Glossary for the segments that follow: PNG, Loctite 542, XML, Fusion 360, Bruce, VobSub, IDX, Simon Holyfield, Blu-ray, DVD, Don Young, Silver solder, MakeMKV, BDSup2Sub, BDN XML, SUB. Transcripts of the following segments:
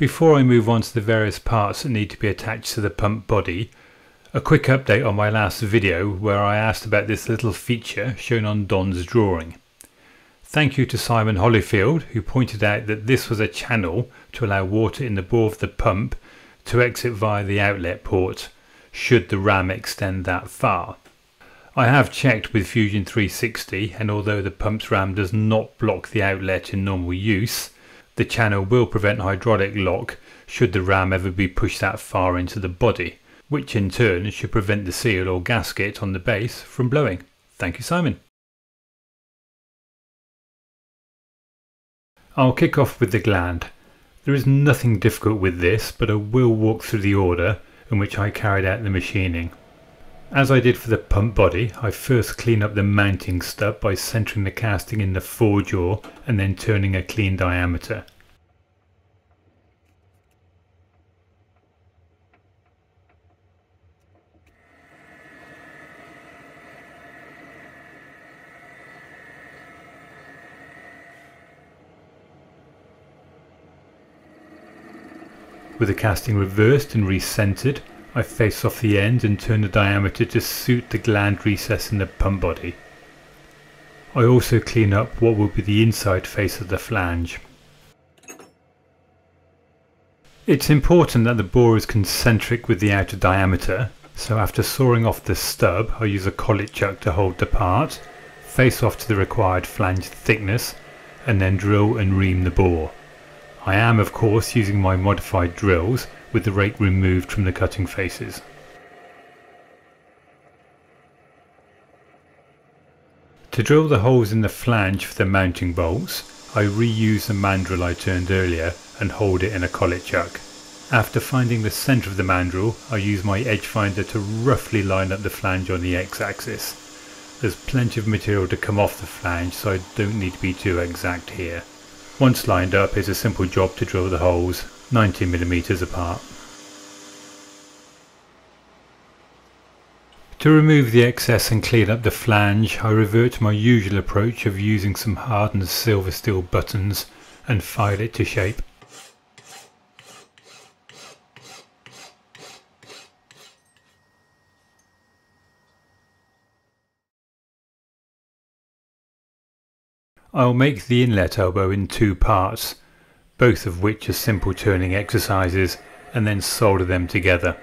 Before I move on to the various parts that need to be attached to the pump body, a quick update on my last video where I asked about this little feature shown on Don's drawing. Thank you to Simon Holyfield, who pointed out that this was a channel to allow water in the bore of the pump to exit via the outlet port, should the ram extend that far. I have checked with Fusion 360, and although the pump's ram does not block the outlet in normal use, the channel will prevent hydraulic lock should the ram ever be pushed that far into the body, which in turn should prevent the seal or gasket on the base from blowing. Thank you, Simon. I'll kick off with the gland. There is nothing difficult with this, but I will walk through the order in which I carried out the machining. As I did for the pump body, I first clean up the mounting stub by centering the casting in the forejaw and then turning a clean diameter. With the casting reversed and recentered, I face off the end and turn the diameter to suit the gland recess in the pump body. I also clean up what will be the inside face of the flange. It's important that the bore is concentric with the outer diameter, so after sawing off the stub I use a collet chuck to hold the part, face off to the required flange thickness, and then drill and ream the bore. I am of course using my modified drills, with the rake removed from the cutting faces. To drill the holes in the flange for the mounting bolts, I reuse the mandrel I turned earlier and hold it in a collet chuck. After finding the centre of the mandrel, I use my edge finder to roughly line up the flange on the x-axis. There's plenty of material to come off the flange, so I don't need to be too exact here. Once lined up, it's a simple job to drill the holes 90 mm apart. To remove the excess and clean up the flange, I revert to my usual approach of using some hardened silver steel buttons and file it to shape. I'll make the inlet elbow in two parts, both of which are simple turning exercises, and then solder them together.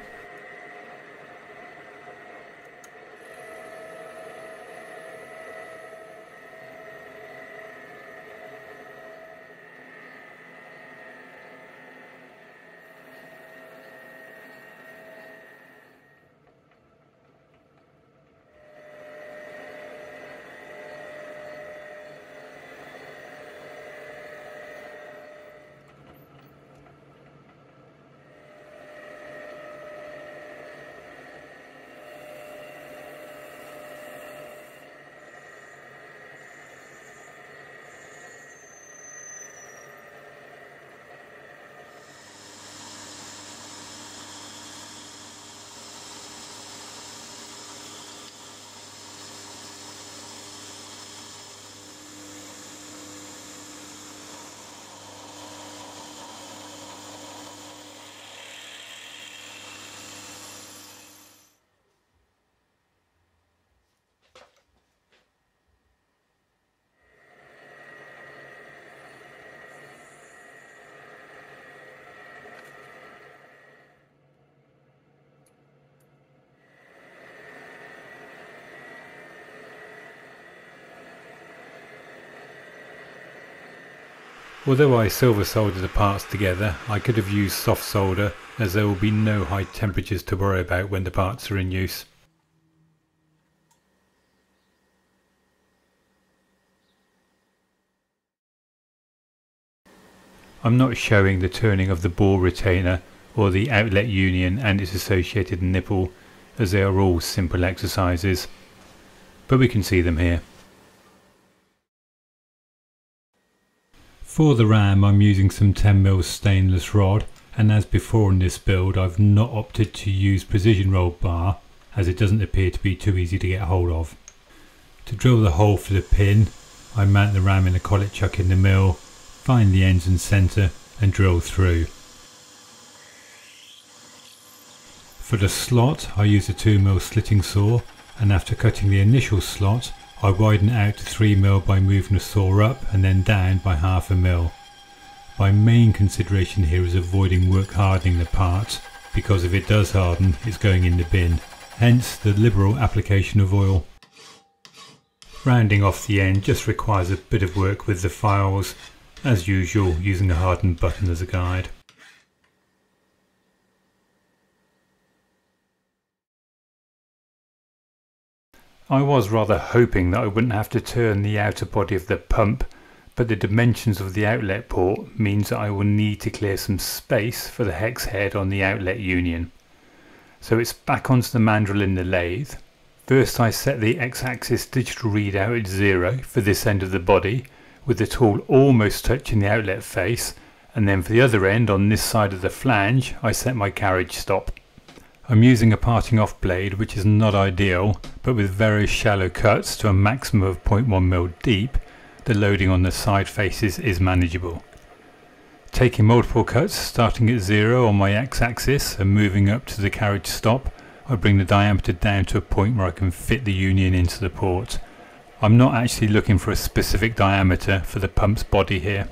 Although I silver soldered the parts together, I could have used soft solder, as there will be no high temperatures to worry about when the parts are in use. I'm not showing the turning of the bore retainer or the outlet union and its associated nipple, as they are all simple exercises, but we can see them here. For the ram, I'm using some 10 mm stainless rod, and as before in this build, I've not opted to use precision rolled bar, as it doesn't appear to be too easy to get hold of. To drill the hole for the pin, I mount the ram in a collet chuck in the mill, find the ends and centre, and drill through. For the slot, I use a 2mm slitting saw, and after cutting the initial slot, I widen out to 3mm by moving the saw up and then down by 0.5mm. My main consideration here is avoiding work hardening the part, because if it does harden, it's going in the bin. Hence the liberal application of oil. Rounding off the end just requires a bit of work with the files, as usual using a hardened button as a guide. I was rather hoping that I wouldn't have to turn the outer body of the pump, but the dimensions of the outlet port means that I will need to clear some space for the hex head on the outlet union. So it's back onto the mandrel in the lathe. First I set the x-axis digital readout at 0 for this end of the body, with the tool almost touching the outlet face, and then for the other end on this side of the flange I set my carriage stop. I'm using a parting off blade, which is not ideal, but with very shallow cuts to a maximum of 0.1mm deep, the loading on the side faces is manageable. Taking multiple cuts, starting at 0 on my x-axis and moving up to the carriage stop, I bring the diameter down to a point where I can fit the union into the port. I'm not actually looking for a specific diameter for the pump's body here.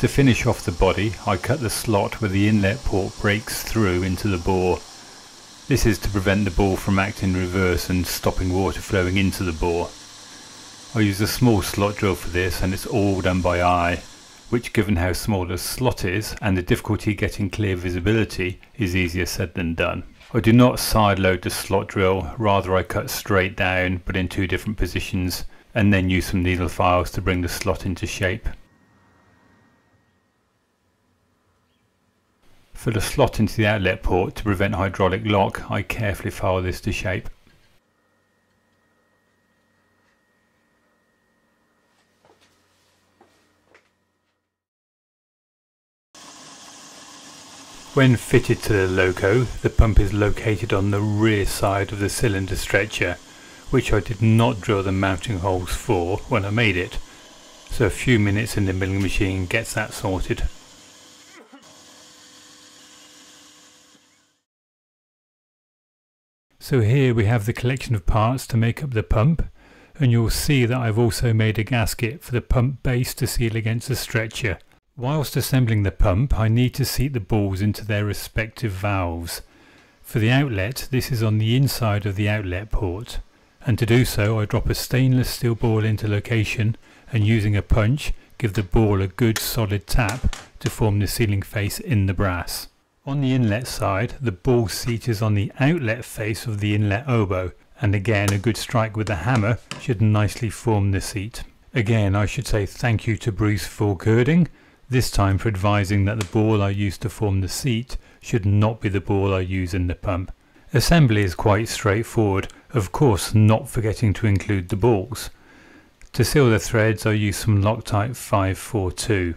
To finish off the body, I cut the slot where the inlet port breaks through into the bore. This is to prevent the bore from acting reverse and stopping water flowing into the bore. I use a small slot drill for this, and it's all done by eye, which, given how small the slot is and the difficulty getting clear visibility, is easier said than done. I do not side load the slot drill, rather I cut straight down but in two different positions, and then use some needle files to bring the slot into shape. For the slot into the outlet port to prevent hydraulic lock, I carefully file this to shape. When fitted to the loco, the pump is located on the rear side of the cylinder stretcher, which I did not drill the mounting holes for when I made it, so a few minutes in the milling machine gets that sorted. So here we have the collection of parts to make up the pump, and you'll see that I've also made a gasket for the pump base to seal against the stretcher. Whilst assembling the pump, I need to seat the balls into their respective valves. For the outlet, this is on the inside of the outlet port, and to do so I drop a stainless steel ball into location and, using a punch, give the ball a good solid tap to form the sealing face in the brass. On the inlet side, the ball seat is on the outlet face of the inlet oboe, and again a good strike with the hammer should nicely form the seat. Again, I should say thank you to Bruce for girding, this time for advising that the ball I use to form the seat should not be the ball I use in the pump. Assembly is quite straightforward, of course not forgetting to include the balls. To seal the threads I use some Loctite 542.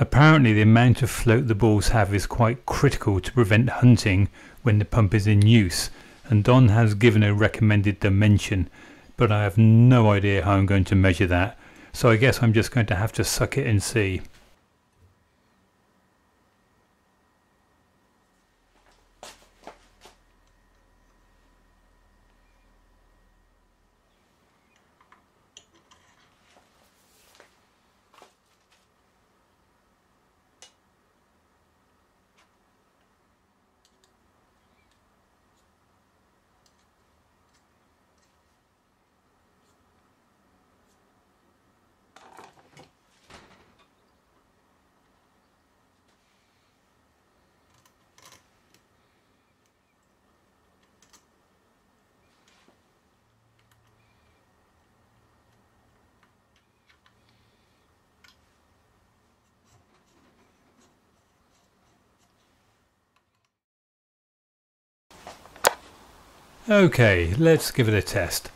Apparently the amount of float the balls have is quite critical to prevent hunting when the pump is in use, and Don has given a recommended dimension, but I have no idea how I'm going to measure that, so I guess I'm just going to have to suck it and see. Okay, let's give it a test.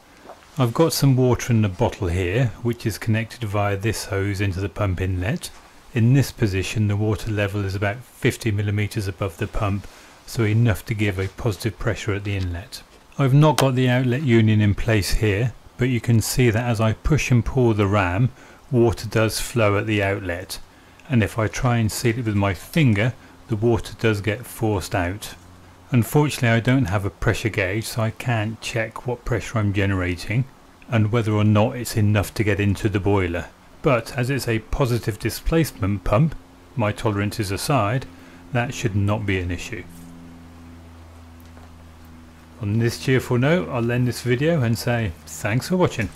I've got some water in the bottle here, which is connected via this hose into the pump inlet. In this position the water level is about 50 millimeters above the pump, so enough to give a positive pressure at the inlet. I've not got the outlet union in place here, but you can see that as I push and pull the ram, water does flow at the outlet, and if I try and seal it with my finger, the water does get forced out. Unfortunately, I don't have a pressure gauge, so I can't check what pressure I'm generating and whether or not it's enough to get into the boiler. But as it's a positive displacement pump, my tolerances aside, that should not be an issue. On this cheerful note, I'll end this video and say thanks for watching.